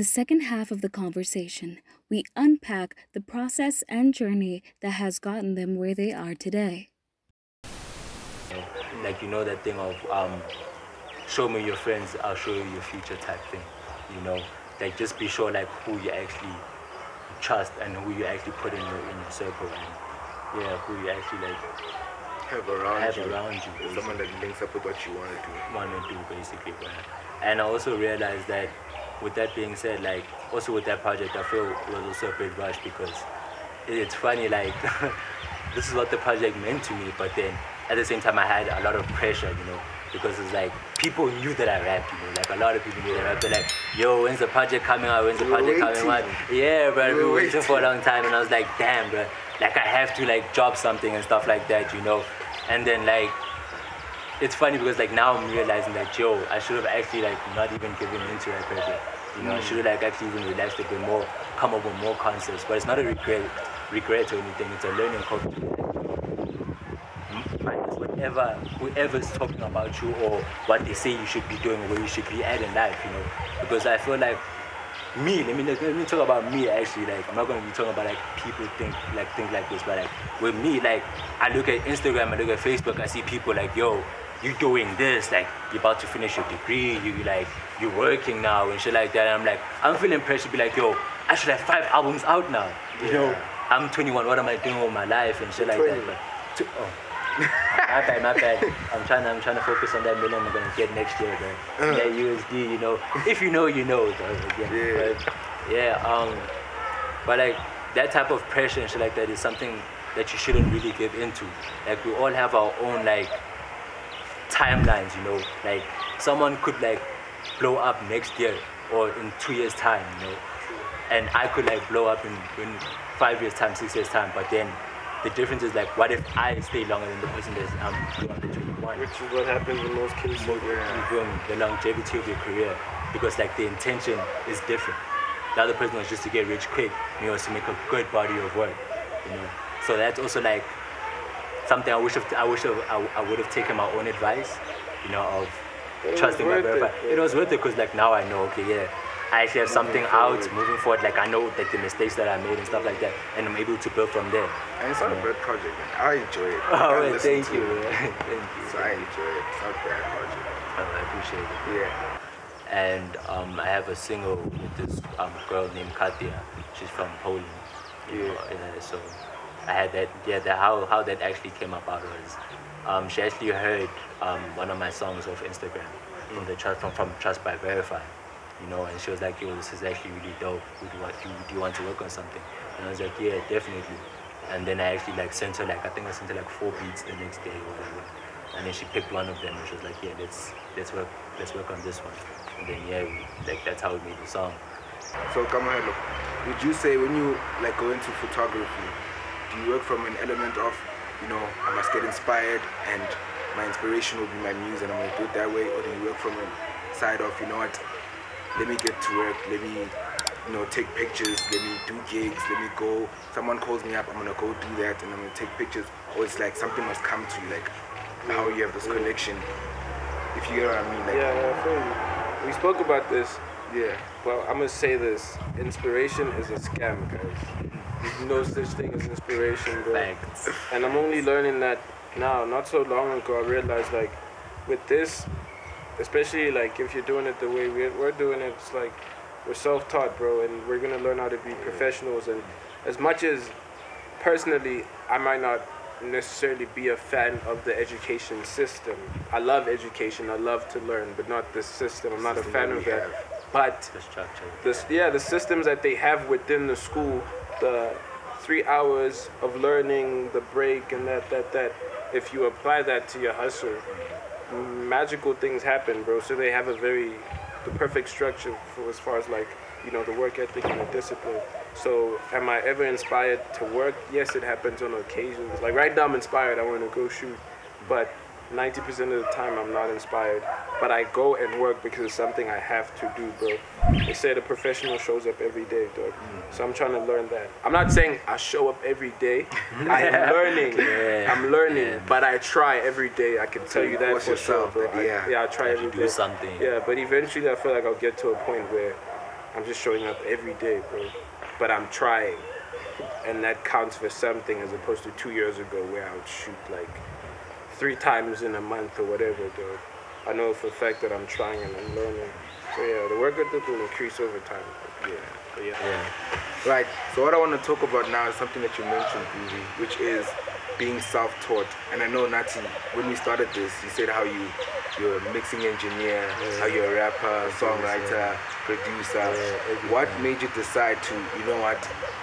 the second half of the conversation, we unpack the process and journey that has gotten them where they are today. Like, you know, that thing of show me your friends, I'll show you your future type thing, you know? Like, just be sure, like, who you actually trust and who you actually put in your circle, and yeah, who you actually, like, have around you basically. Someone that links up with what you want to do basically. And I also realized that, with that being said, like, also with that project, I feel it was also a big rush, because it's funny, like, this is what the project meant to me, but then at the same time I had a lot of pressure, you know, because it's like people knew that I rap, you know, like a lot of people knew that I rap. They're like, yo, when's the project coming out? Yeah, bro, we were waiting for a long time, and I was like, damn, bro, like, I have to, like, drop something and stuff like that, you know. And then, like, it's funny because, like, now I'm realizing that, yo, I should have actually, like, not even given into that pressure, you know. I should have, like, actually even relaxed a bit more, come up with more concepts. But it's not a regret or anything, it's a learning curve. Whoever's talking about you or what they say you should be doing or what you should be at in life, you know, because I feel like let me talk about me actually. Like, I'm not going to be talking about, like, people think like this, but, like, with me, like, I look at Instagram, I look at Facebook, I see people like, yo, you doing this, like, you're about to finish your degree, you're working now and shit like that, and I'm like, I'm feeling pressure to be like, yo, I should have 5 albums out now, you know. I'm 21, what am I doing with my life and shit like that. But my bad. I'm trying to focus on that million I'm gonna get next year, bro. Yeah, USD, you know. If you know, you know, though. Yeah. But like, that type of pressure and shit like that is something that you shouldn't really give into. Like, we all have our own, like, timelines, you know. Like, someone could, like, blow up next year or in 2 years time, you know. And I could, like, blow up in 5 years time, 6 years time, but then the difference is, like, what if I stay longer than the person that's doing the 21? Which is what happens in most cases. The longevity of your career, because, like, the intention is different. The other person was just to get rich quick, you know, to make a good body of work, you know. So that's also, like, something I would have taken my own advice, you know, of trusting my verify. It was worth it, because, like, now I know, okay, yeah, I actually have something out, moving forward. Like, I know, like, the mistakes that I made and stuff like that, and I'm able to build from there. And it's not a bad project, man. I enjoy it. Oh, man, thank you. So I enjoy it. It's not a bad project. Oh, I appreciate it. Yeah. And I have a single with this girl named Katia. She's from Poland. Yeah. So I had that. Yeah. How that actually came about was, she actually heard one of my songs off Instagram from the from Trust by Verify. You know, and she was like, yo, this is actually really dope. Do you want to work on something? And I was like, yeah, definitely. And then I actually, like, sent her, like, I think I sent her, like, 4 beats the next day or whatever. And then she picked one of them, and she was like, yeah, let's work on this one. And then, yeah, that's how we made the song. So, Kamohelo, would you say when you, like, go into photography, do you work from an element of, you know, I must get inspired and my inspiration will be my muse and I'm going to do it that way, or do you work from a side of, you know what, let me get to work, let me, you know, take pictures, let me do gigs, let me go, someone calls me up, I'm gonna go do that and I'm gonna take pictures, or it's like something must come to you, like how you have this connection, if you get what I mean. Like, yeah, I feel you. We spoke about this. Yeah. Well, I'm gonna say this, inspiration is a scam, guys. There's no such thing as inspiration, bro. Thanks. And I'm only learning that now. Not so long ago I realized, like, with this, especially, like, if you're doing it the way we're doing it, it's like we're self-taught, bro, and we're gonna learn how to be professionals. And as much as personally I might not necessarily be a fan of the education system, I love education, I love to learn, but not this system. I'm not a fan of that. But the structure, the systems that they have within the school, the 3 hours of learning, the break, and that. If you apply that to your hustle, magical things happen, bro. So they have the perfect structure for, as far as, like, you know, the work ethic and the discipline. So am I ever inspired to work? Yes, it happens on occasions. Like, right now I'm inspired, I want to go shoot, but 90% of the time I'm not inspired, but I go and work because it's something I have to do, bro. They say the professional shows up every day, dog. So I'm trying to learn that. I'm not saying I show up every day. I am learning. Yeah. I'm learning, yeah, but I try every day. I can tell you that for sure, bro. Yeah, I try every day. Do something. Yeah, but eventually I feel like I'll get to a point where I'm just showing up every day, bro. But I'm trying. And that counts for something, as opposed to 2 years ago where I would shoot like 3 times in a month or whatever, dude. I know for a fact that I'm trying and I'm learning. So yeah, the work ethic will increase over time. Yeah. Right, so what I want to talk about now is something that you mentioned, Groovy, which is being self-taught. And I know, Natsi, when we started this, you said how you're a mixing engineer, how you're a rapper, songwriter, producer. Yeah, what made you decide to, you know what,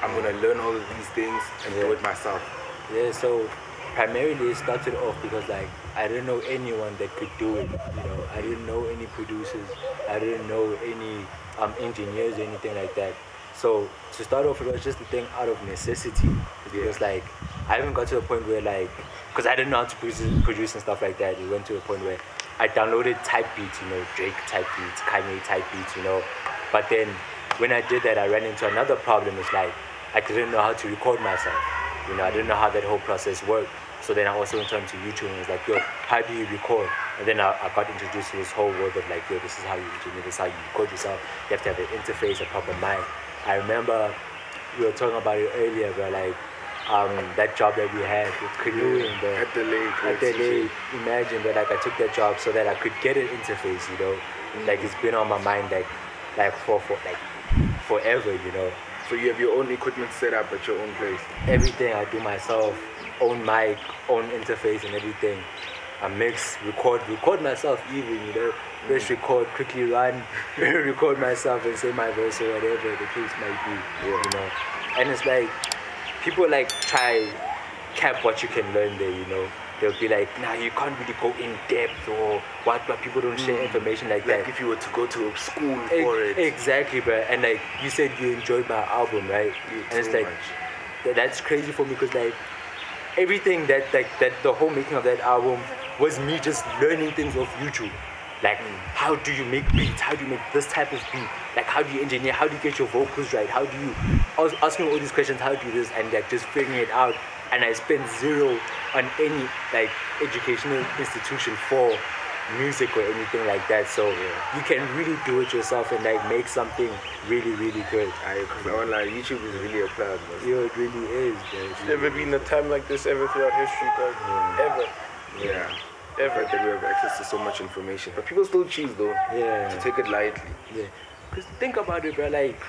I'm going to learn all of these things and do it myself? Yeah, so primarily it started off because, like, I didn't know anyone that could do it, you know. I didn't know any producers, I didn't know any engineers or anything like that. So to start off, it was just the thing out of necessity. Because like, I even got to a point where like, because I didn't know how to produce and stuff like that. It went to a point where I downloaded type beats, you know, Drake type beats, Kanye type beats, you know. But then when I did that, I ran into another problem. It's like, I didn't know how to record myself. You know, I didn't know how that whole process worked. So then I also turned to YouTube and was like, yo, how do you record? And then I got introduced to this whole world of like, yo, this is how you engineer, this is how you record yourself. You have to have an interface, a proper mic. I remember we were talking about it earlier, but like that job that we had with canoeing, bro. At the lake. At the lake. Imagine, but like I took that job so that I could get an interface, you know. Like it's been on my mind like for forever, you know. So you have your own equipment set up at your own place? Everything I do myself. Own mic, own interface and everything. I mix, record myself even, you know. First record, quickly run, record myself and say my verse or whatever the case might be, you know. And it's like, people like try cap what you can learn there, you know. They'll be like, nah, you can't really go in depth or what, but people don't share information like that. Like if you were to go to school for it. Exactly, bro. And like, you said you enjoyed my album, right? And it's like, that's crazy for me because like, everything that the whole making of that album was me just learning things off YouTube. Like, how do you make beats? How do you make this type of beat? Like, how do you engineer? How do you get your vocals right? How do you... I was asking all these questions, how do you do this? And, like, just figuring it out. And I spent zero on any, like, educational institution for music or anything like that. So, you can really do it yourself and, like, make something really, really good. Because YouTube is really a plan. Yeah, it really is. It's never been a time like this ever throughout history, guys. Ever. Ever that we have access to so much information, but people still choose though to take it lightly. Because think about it, bro. Like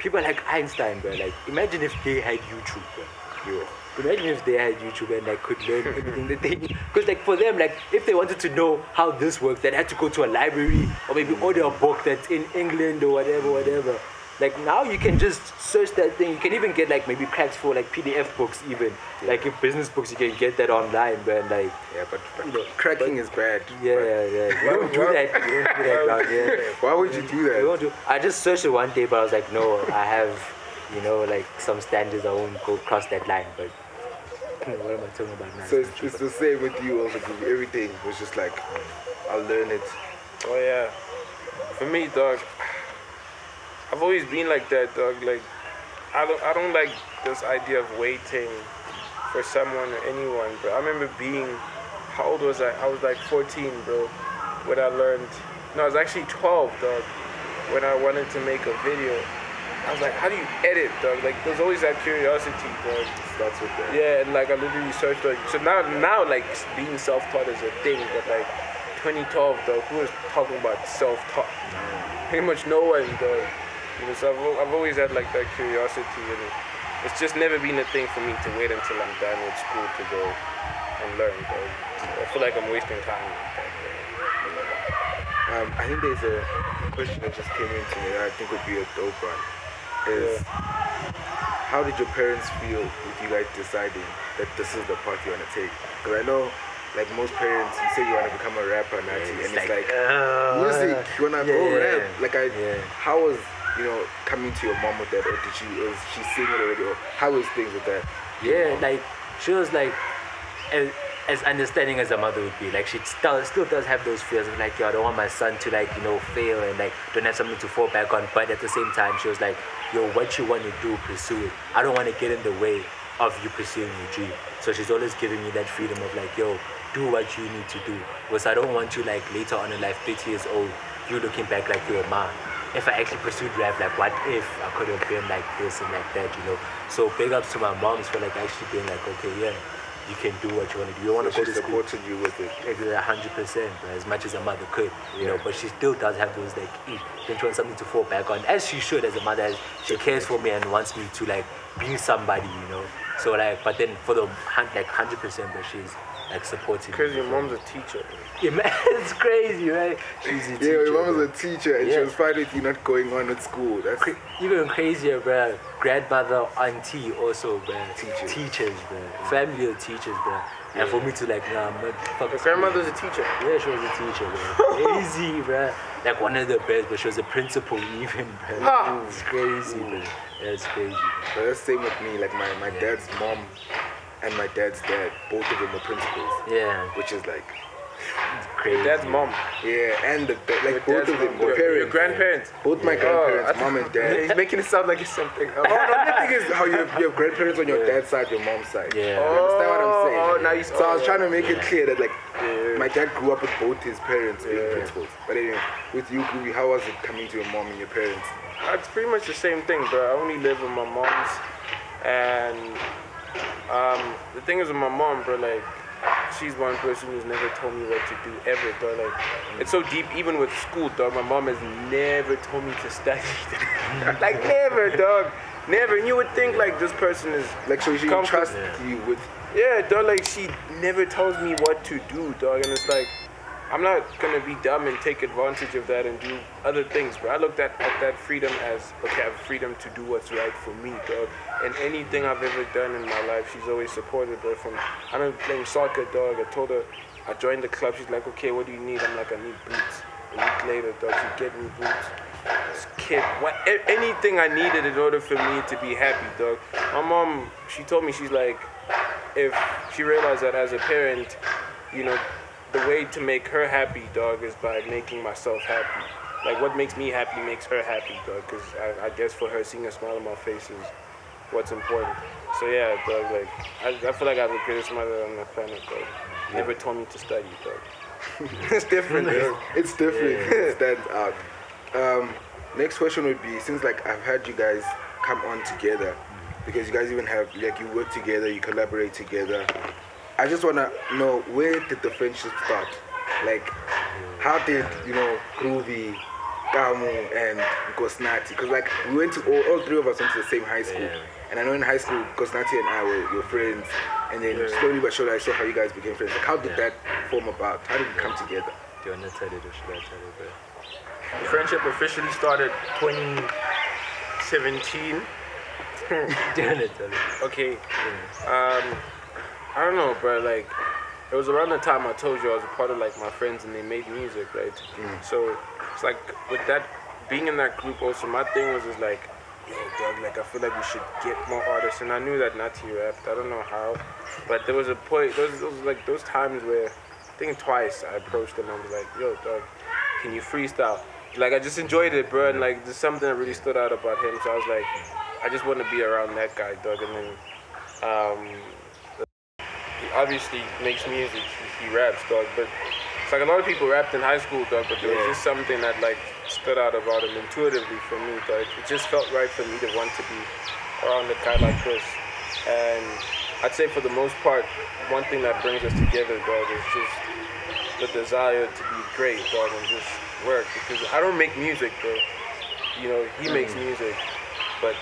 people like Einstein, bro. Like imagine if they had YouTube, bro. Imagine if they had YouTube and like could learn everything that they need. Because like for them, like if they wanted to know how this works, they'd have to go to a library or maybe order a book that's in England or whatever. Like now you can just search that thing. You can even get like maybe cracks for like PDF books even. Like if business books, you can get that online, but like... Yeah, but you know, cracking is bad. Yeah. You don't do that. Why would you do that? I just searched it one day, but I was like, no, I have, you know, like some standards. I won't go cross that line, but... What am I talking about now? So it's the same with you also. Everything was just like, I'll learn it. Oh yeah. For me, dog... I've always been like that, dog. Like, I don't like this idea of waiting for someone or anyone, bro. I remember being, how old was I? I was like 14, bro, when I learned. No, I was actually 12, dog, when I wanted to make a video. I was like, how do you edit, dog? Like, there's always that curiosity, dog. Starts with that. Yeah, and like, I literally searched, like, so now, like, being self-taught is a thing, but like, 2012, dog, who is talking about self-taught? Pretty much no one, dog. You know, so I've always had like that curiosity, and it's just never been a thing for me to wait until I'm done with school to go and learn, bro. I feel like I'm wasting time. I think there's a question that just came into me that I think would be a dope one. How did your parents feel with you guys deciding that this is the path you want to take? Because I know, like most parents, you say you want to become a rapper, Natsi, and it's like music, you want to go rap. Like how was... You know, coming to your mom with that, or did she sing it already, or how was things with that? Yeah, like she was like as understanding as a mother would be. Like she still does have those fears of like, yo, I don't want my son to like, you know, fail and like don't have something to fall back on. But at the same time, she was like, yo, what you want to do, pursue it. I don't want to get in the way of you pursuing your dream. So she's always giving me that freedom of like, yo, do what you need to do. Because I don't want you like later on in life, 30 years old, you looking back like you're a man. if I actually pursued rap, like what if I could have been like this and like that, you know? So big ups to my moms for like actually being like, okay, yeah, you can do what you want to do. You want to go to school. She supported you with it. 100%, as much as a mother could, you know. But she still does have those like, don't you want something to fall back on? As she should, as a mother, as she cares for me and wants me to like be somebody, you know. So like, but then for the like 100%, but she's like supporting. Because your mom's a teacher. Yeah, man, it's crazy, right? She's a teacher. Yeah, your mom was a teacher, and she was fine with you not going on at school. That's even crazier, bro. Grandmother, auntie, also, bro. Teachers, bro. Family of teachers, bro. And for me to like, nah, man, fuck. Your grandmother's a teacher. Yeah, she was a teacher, bro. Crazy, bro. Like one of the best, but she was a principal even, bro. Ah. It's crazy, bro. That's crazy. But that's the same with me. Like my dad's mom and my dad's dad, both of them are principals. Yeah. Which is like crazy. Dad's mom. Yeah, and like both of them. Your grandparents. Both my grandparents, mom and dad. He's making it sound like it's something. Oh, the thing is how you have grandparents on your dad's side, your mom's side. Yeah. You understand what I'm saying? Oh, now you. So I was trying to make it clear that like my dad grew up with both his parents being principals. But anyway, with you, Groovy, how was it coming to your mom and your parents? It's pretty much the same thing, but I only live with my mom's, and the thing is with my mom, bro, like, she's one person who's never told me what to do ever, bro. Like, it's so deep, even with school, dog. My mom has never told me to study. Like, never, dog. Never. And you would think, like, this person is... Like, so she trusts you with... Yeah, dog, like, she never tells me what to do, dog. And it's like, I'm not going to be dumb and take advantage of that and do other things, bro. I looked at that freedom as, okay, I have freedom to do what's right for me, dog. And anything I've ever done in my life, she's always supported, bro. From, I remember playing soccer, dog. I told her, I joined the club. She's like, okay, what do you need? I'm like, I need boots. A week later, dog, she gave me boots. This kid, anything I needed in order for me to be happy, dog. My mom, she told me, she's like, if she realized that as a parent, you know, the way to make her happy, dog, is by making myself happy. Like, what makes me happy makes her happy, dog, because I guess for her, seeing a smile on my face is what's important. So, yeah, dog, like, I feel like I have the greatest mother on the planet, dog. Yeah. Never told me to study, dog. It's different, dog. It's different. It stands out. Next question would be, since, like, I've had you guys come on together, because you guys even have, like, you work together, you collaborate together, I just want to know, where did the friendship start? Like, how did, you know, Groovy, Kamu, and Gosnati? Because, like, we went to all three of us went to the same high school. Yeah. And I know in high school, Gosnati and I were your friends. And then slowly but surely, I saw how you guys became friends. Like, how did that form about? How did it come together? Do you want to tell it, or should I tell it? The friendship officially started 2017. Do you want to tell it? Okay. I don't know, bro, like, it was around the time I told you I was a part of, like, my friends and they made music, right? So, it's like, with that, being in that group also, my thing was just like, yo, dog, like, I feel like we should get more artists, and I knew that Natsi rapped, I don't know how, but there was a point, those like, those times where, I think twice, I approached them, I was like, yo, dog, can you freestyle? Like, I just enjoyed it, bro, and, like, there's something that really stood out about him, so I was like, I just want to be around that guy, dog, and then, obviously makes music, he raps, dog, but it's like a lot of people rapped in high school, dog, but there was just something that like stood out about him intuitively for me, dog. It just felt right for me to want to be around a guy like Chris. And I'd say for the most part, one thing that brings us together, dog, is just the desire to be great, dog, and just work, because I don't make music, bro. You know, he makes music, but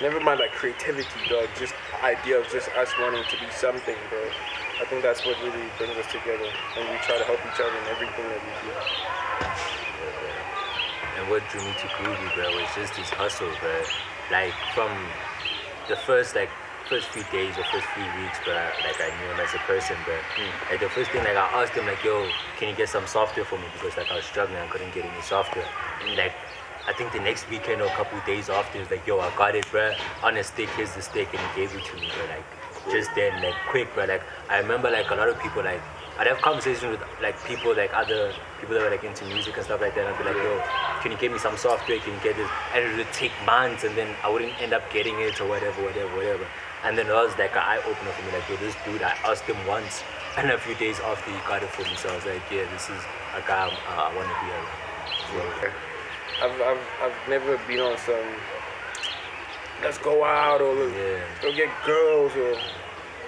never mind like creativity, dog, just the idea of just us wanting to be something, bro. I think that's what really brings us together, and we try to help each other in everything that we do. And what drew me to Groovy, bro, was just this hustle, bro. Like, from the first few days or first few weeks, bro, like, I knew him as a person, bro. Like, the first thing, like, I asked him, like, yo, can you get some software for me? Because, like, I was struggling, I couldn't get any software. Like, I think the next weekend or a couple of days after, he was like, yo, I got it, bro, on a stick, here's the stick, and he gave it to me, bro, like, just then, like, quick, bro, like, I remember, like, a lot of people, like, I'd have conversations with, like, people, like, other people that were, like, into music and stuff like that, and I'd be like, yo, can you give me some software, can you get this, and it would take months, and then I wouldn't end up getting it, or whatever, and then it was, like, an eye-opener for me, like, yo, this dude, I asked him once, and a few days after, he got it for me, so I was like, yeah, this is a guy I want to be around. I've never been on some let's go out or let's go get girls or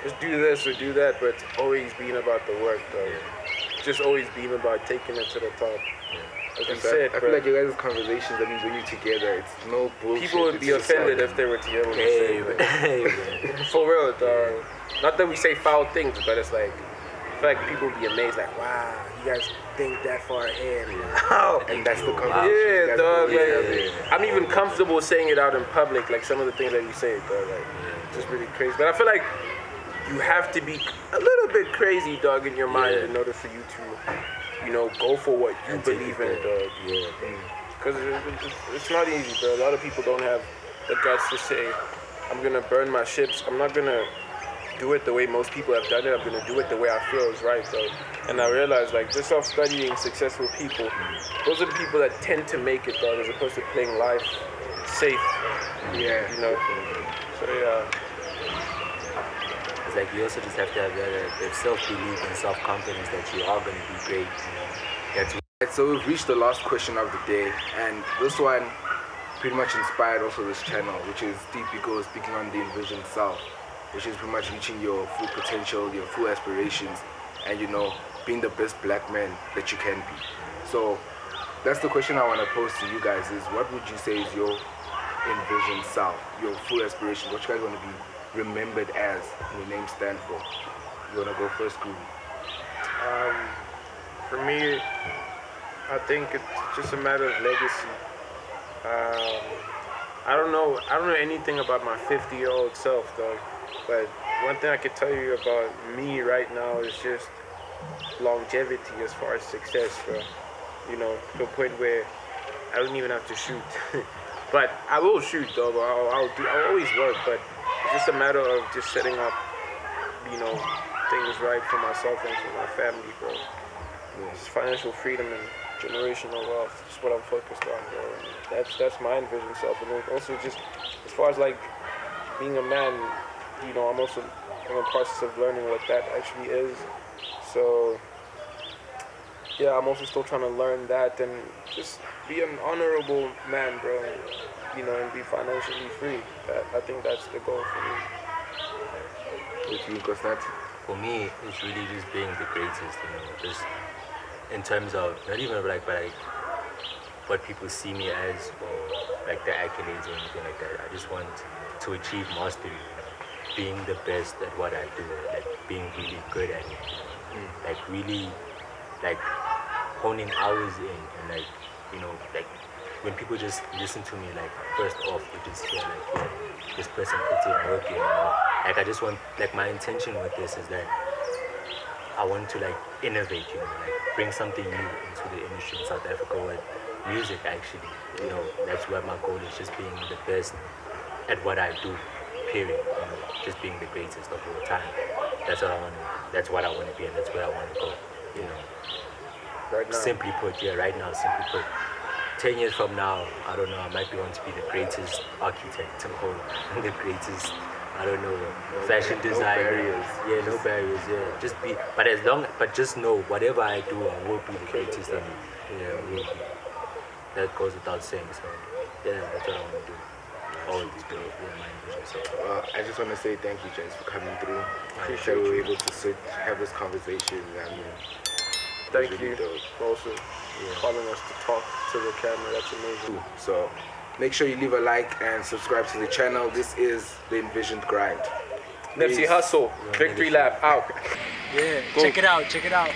let's do this or do that, but it's always been about the work though. Yeah. Just always been about taking it to the top. Yeah. Like you said, I feel like your guys' conversations, I mean, when you're together, it's no bullshit. People would be offended if they were together. Hey, man. For real, dog. Yeah. Not that we say foul things, but it's like, I feel like people would be amazed, like, wow, you guys think that far ahead. Wow. And that's the conversation. Yeah, dog. Like, I'm even comfortable saying it out in public, like some of the things that you say, dog. Like, it's just really crazy. But I feel like you have to be a little bit crazy, dog, in your mind in order for you to, you know, go for what you believe in, dog. Yeah. Because it's not easy, bro. A lot of people don't have the guts to say, I'm going to burn my ships. I'm not going to do it the way most people have done it. I'm going to do it the way I feel is right, though. And I realized, like, just off studying successful people, those are the people that tend to make it, dog, as opposed to playing life safe. Yeah. You know? So, yeah. Like, you also just have to have that self-belief and self-confidence that you are going to be great, you know? So we've reached the last question of the day, and this one pretty much inspired also this channel, which is Deep Eagle speaking on the envisioned self, which is pretty much reaching your full potential, your full aspirations, and, you know, being the best black man that you can be. So that's the question I want to pose to you guys is, what would you say is your envisioned self, your full aspirations, what you guys want to be remembered as, your name stand for? You wanna go first, Groovy? For me, I think it's just a matter of legacy. I don't know anything about my 50-year-old self, though. But one thing I could tell you about me right now is just longevity as far as success, bro. You know, to a point where I don't even have to shoot. But I will shoot, though. I'll always work, but just a matter of just setting up, you know, things right for myself and for my family, bro. Yeah. It's financial freedom and generational wealth. That's what I'm focused on, bro. And that's my envisioned self. And also just as far as like being a man, you know, I'm also in the process of learning what that actually is. So yeah, I'm also still trying to learn that and just be an honorable man, bro. You know, and be financially free. I think that's the goal for me. What do you, Gosnati? For me, it's really just being the greatest, you know, just in terms of not even like, but like what people see me as or like the accolades or anything like that. I just want to achieve mastery, you know, being the best at what I do, like being really good at it, you know, like really like honing hours in and like, you know, like when people just listen to me, like, first off, you just feel like, yeah, this person puts in work, you know? Like, I just want, like, my intention with this is that I want to, like, innovate, you know, like, bring something new into the industry in South Africa with music, actually. You know, that's where my goal is, just being the best at what I do, period. You know, just being the greatest of all time. That's what I want to, that's what I want to be, and that's where I want to go, you know? Right now. Simply put, yeah, right now, simply put. 10 years from now, I don't know, I might be wanting to be the greatest architect or the greatest, I don't know, fashion designer. No barriers. Yeah, no barriers, yeah. Just be, but as long, but just know, whatever I do, I will be the greatest in it. Yeah, I will be. That goes without saying, so yeah, that's what I want to do. Always do it, yeah, my envision self. I just want to say thank you, James, for coming through. Appreciate we were able to sit, have this conversation. I mean, thank you also calling us to talk to the camera. That's amazing. So make sure you leave a like and subscribe to the channel. This is The Envisioned Grind. Nipsey Hustle, Victory Lab, out. Yeah, go. Check it out.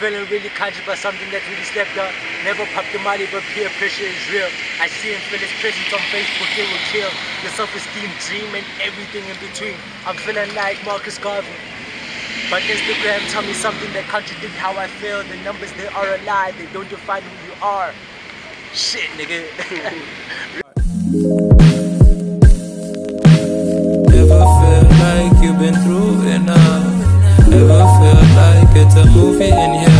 Feeling really conscious about something that really stepped up. Never popped the money, but peer pressure is real. I see and feel his presence on Facebook, it will kill. Your self-esteem, dream, and everything in between. I'm feeling like Marcus Garvey. But Instagram tell me something that contradicts how I feel. The numbers, they are a lie. They don't define who you are. Shit, nigga. Never feel like you've been through enough. Never feel like it's a movie in here.